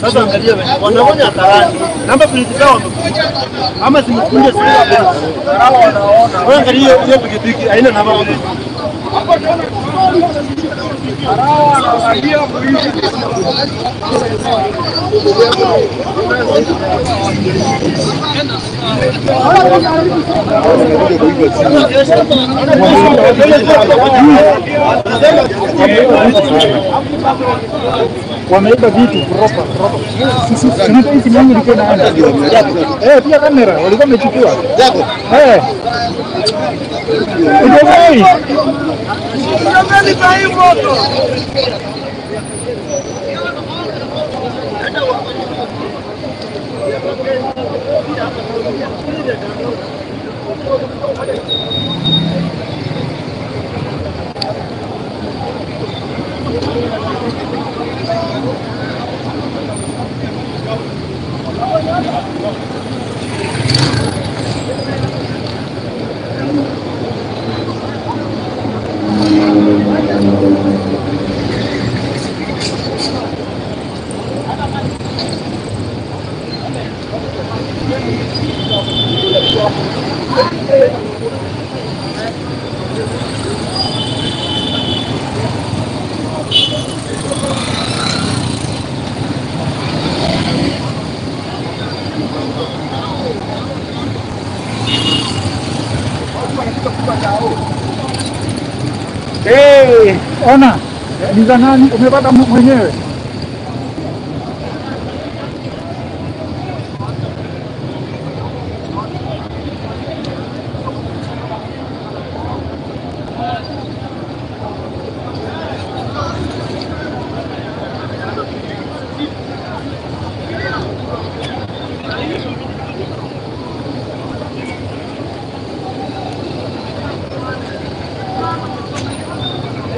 Sasa angalia wanaona karani namba plate zao ama zimekuja sasa hapo wanaona wewe angalia hiyo pikipiki haina namba hapo tunaona angalia wameiba vitu proper sisi hizi mimi nilikuwa na ana pia kamera walikuwa wamechukua yako ndio ona ni za nani umepata mwenyewe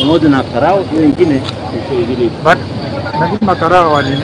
pamoja na karao wengine kushiriki but na karao wale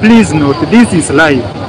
please note this is live.